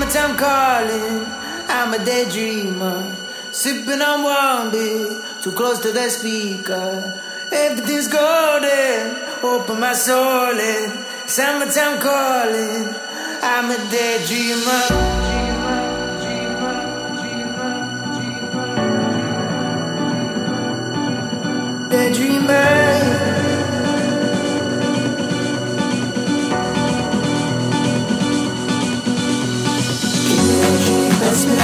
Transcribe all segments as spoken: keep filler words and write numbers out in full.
Summertime calling, I'm a daydreamer, sipping on one beer, too close to the speaker. Everything's golden, open my soul in. Summertime calling, I'm a daydreamer.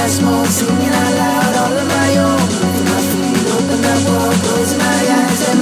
Small, singing out loud, all of my own. Open my feet, open that wall, close my eyes, let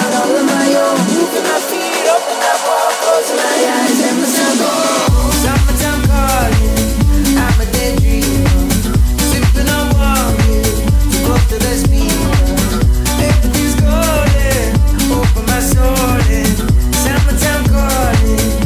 all of my own. Open my feet, open that wall, close my eyes, let myself go. Summertime calling, I'm a daydreamer, sipping on warm beer, too close to the speaker. Everything's golden, open my soul in. Summertime calling.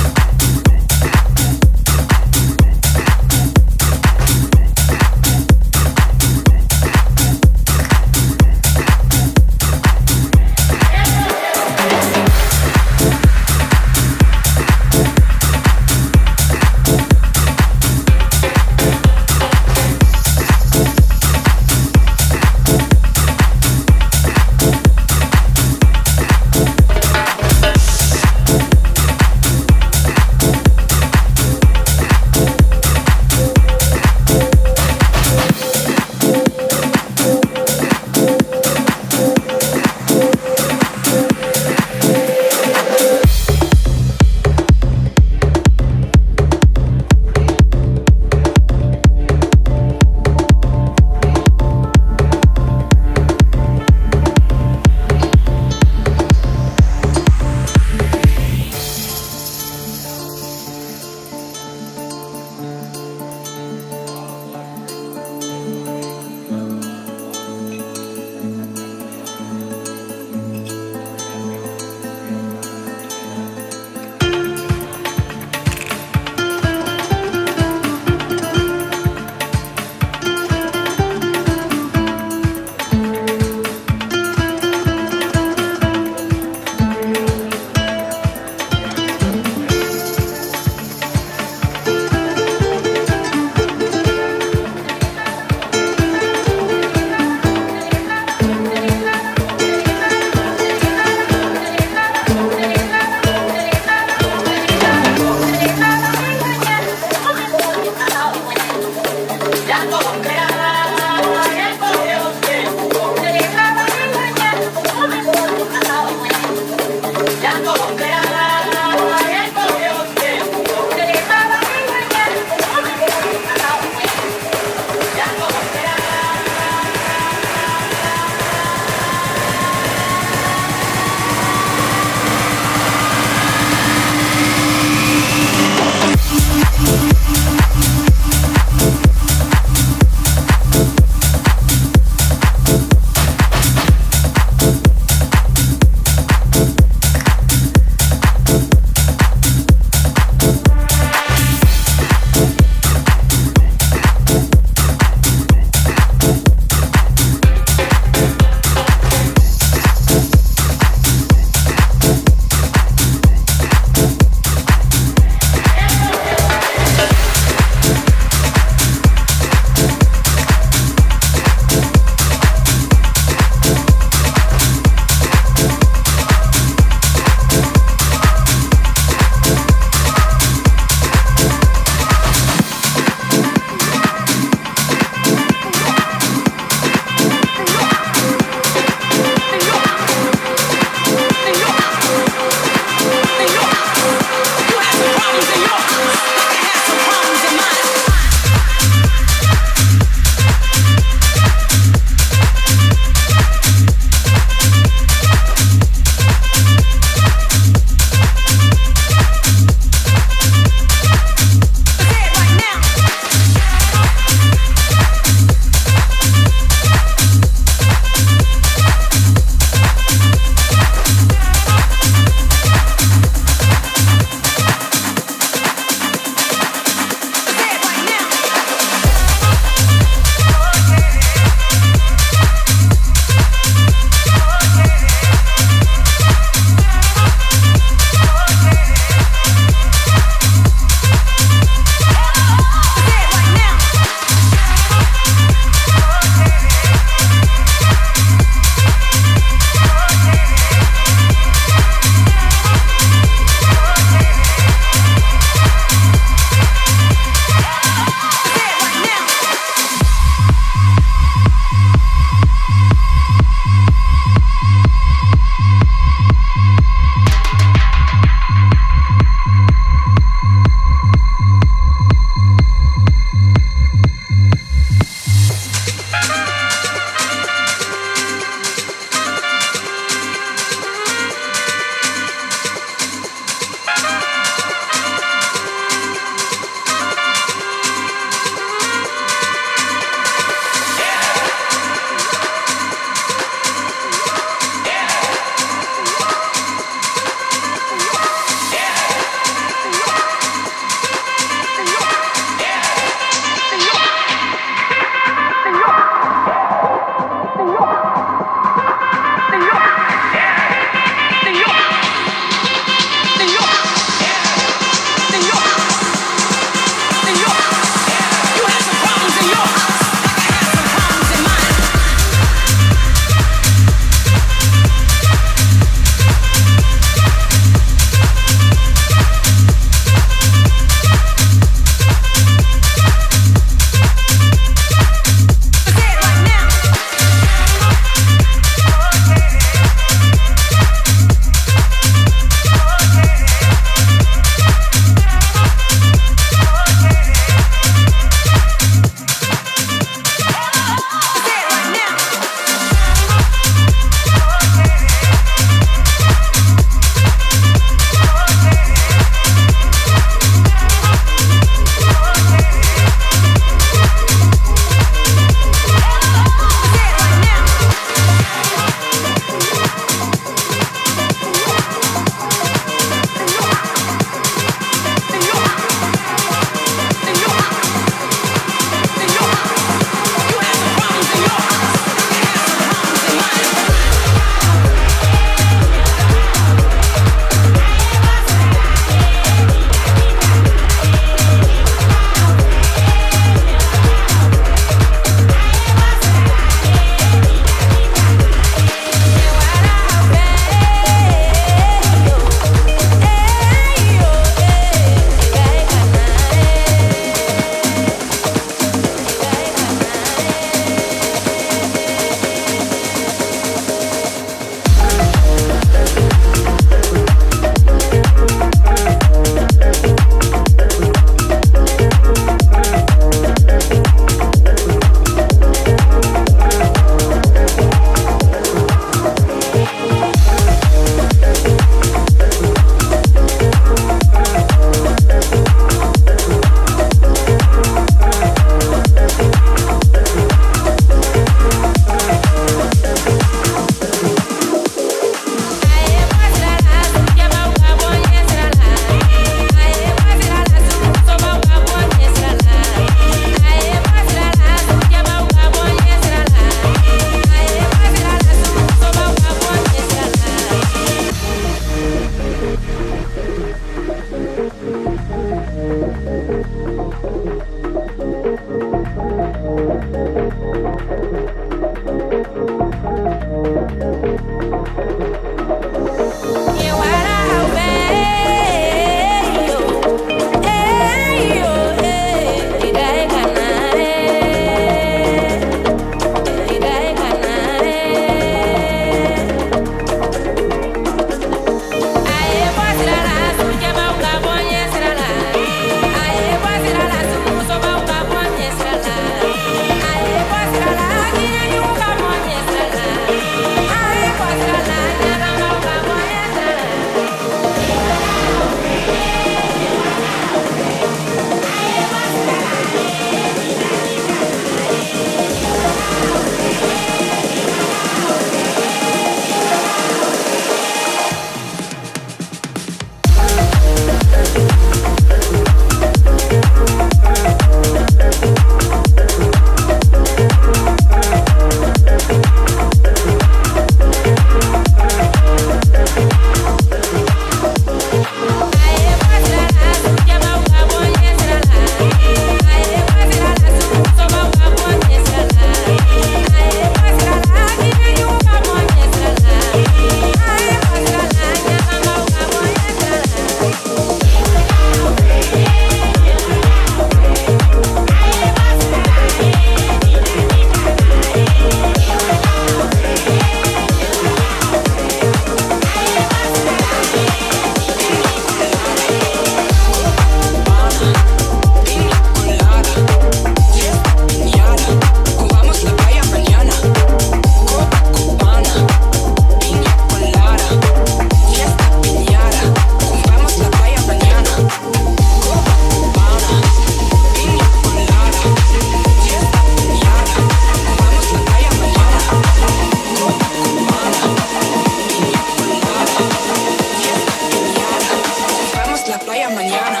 sea mañana.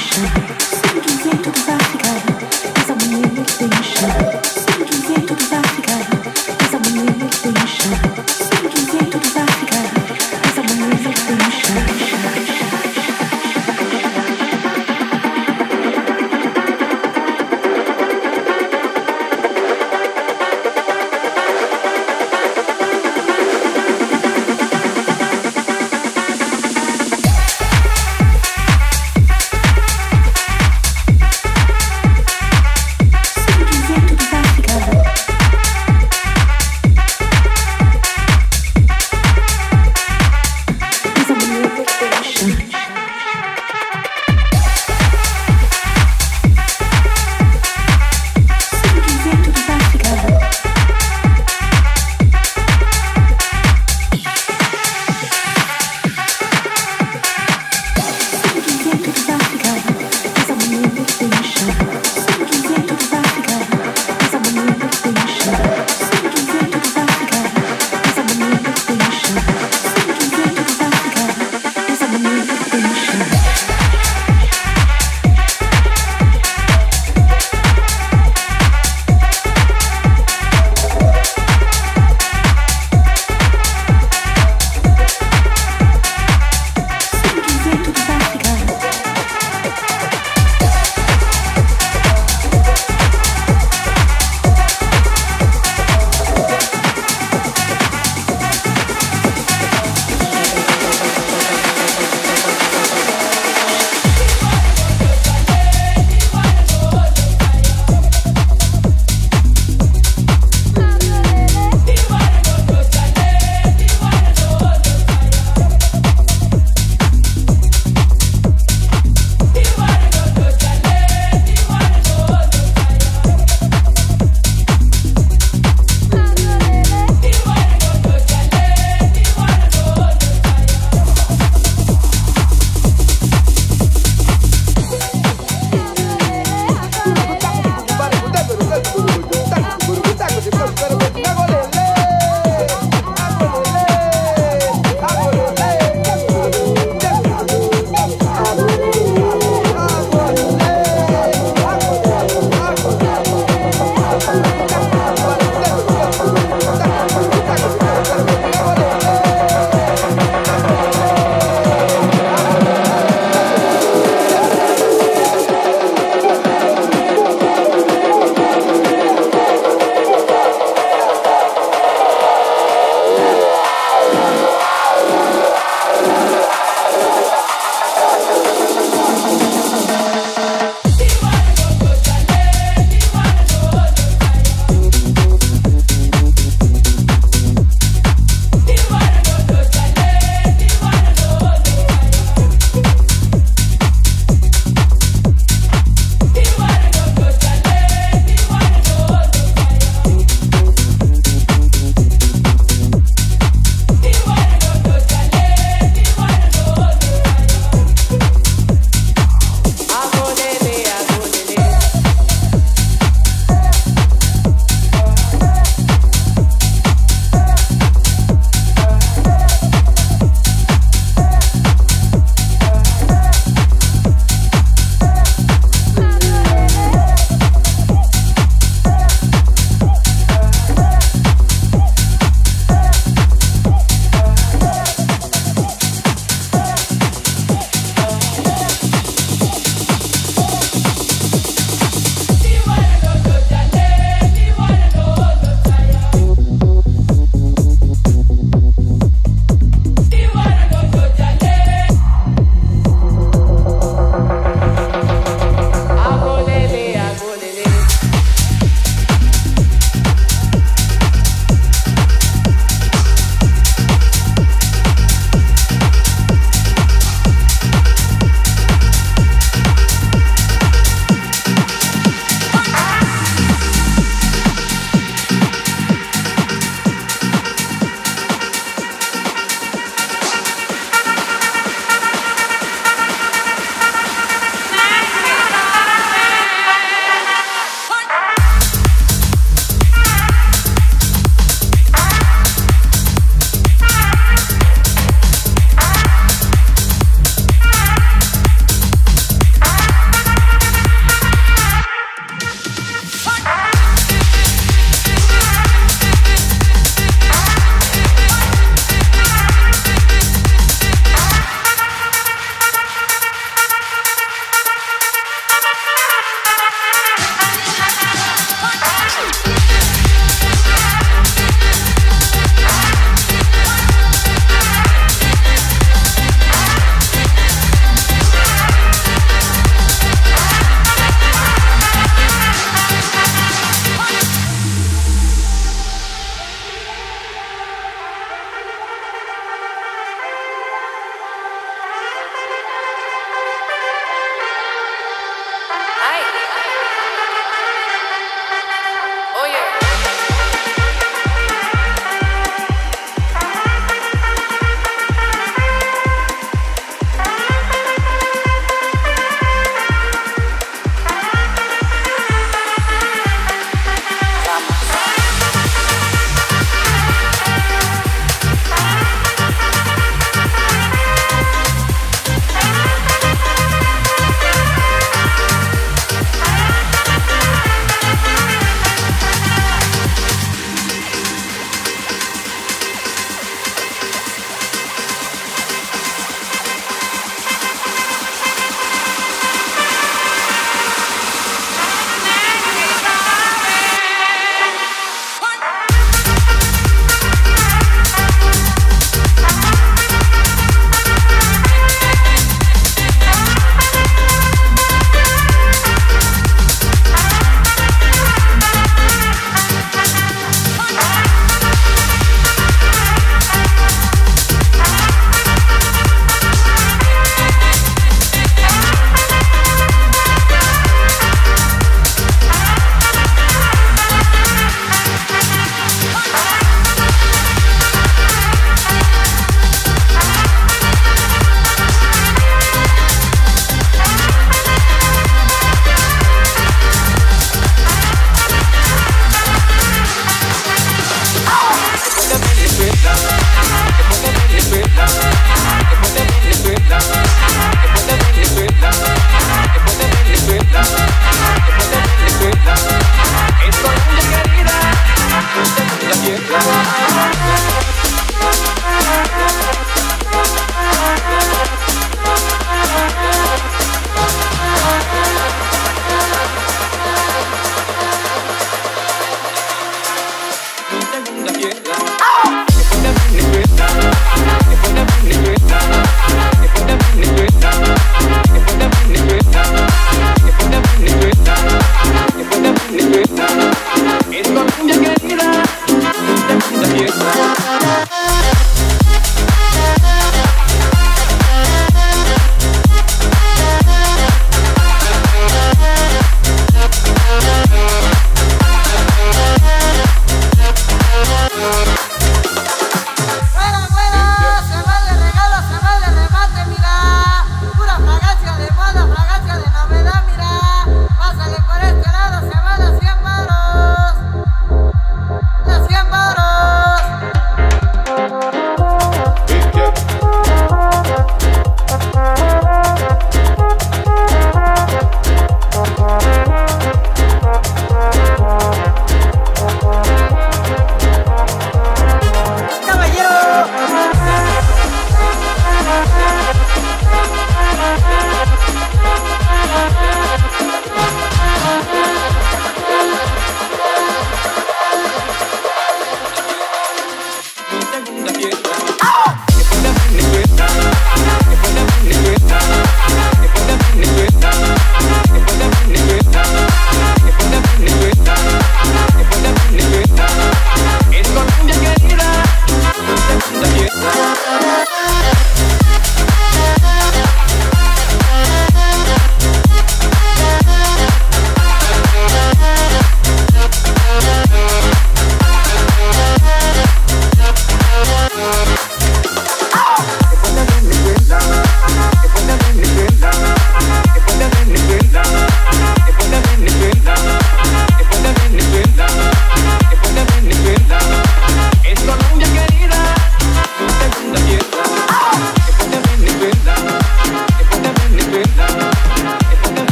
Sinking into the Vatican, as I'm in the station.